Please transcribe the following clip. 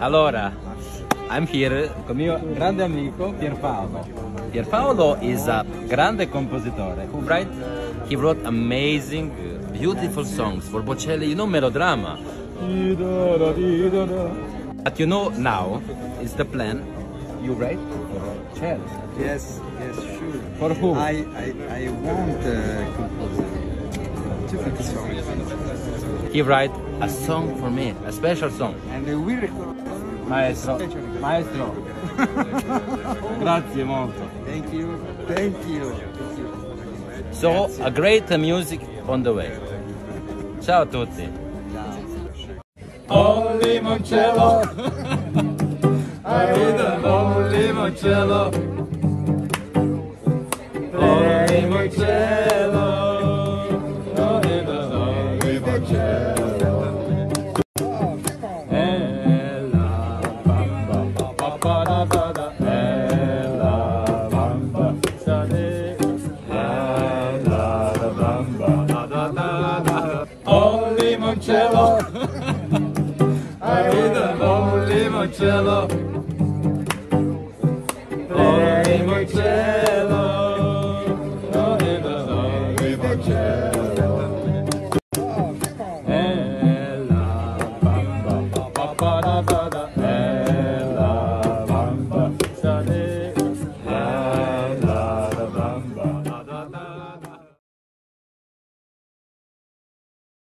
Allora, I'm here con mio grande amico Pierpaolo. Pierpaolo is a grande compositore who write, he wrote amazing, beautiful songs for Bocelli, you know, melodrama. But you know now, it's the plan, you write for cello. Yes, yes, sure. For whom? I want compose different songs. He write a song for me, a special song. And we record. Maestro, maestro, grazie molto. Thank you, thank you. So, a great music on the way. Ciao a tutti. Oh limoncello, I need a limoncello. Oh limoncello, I need a limoncello. Limoncello, I need a limoncello. Oh, limoncello, I need a limoncello. Ella, bamba, bamba, da da da.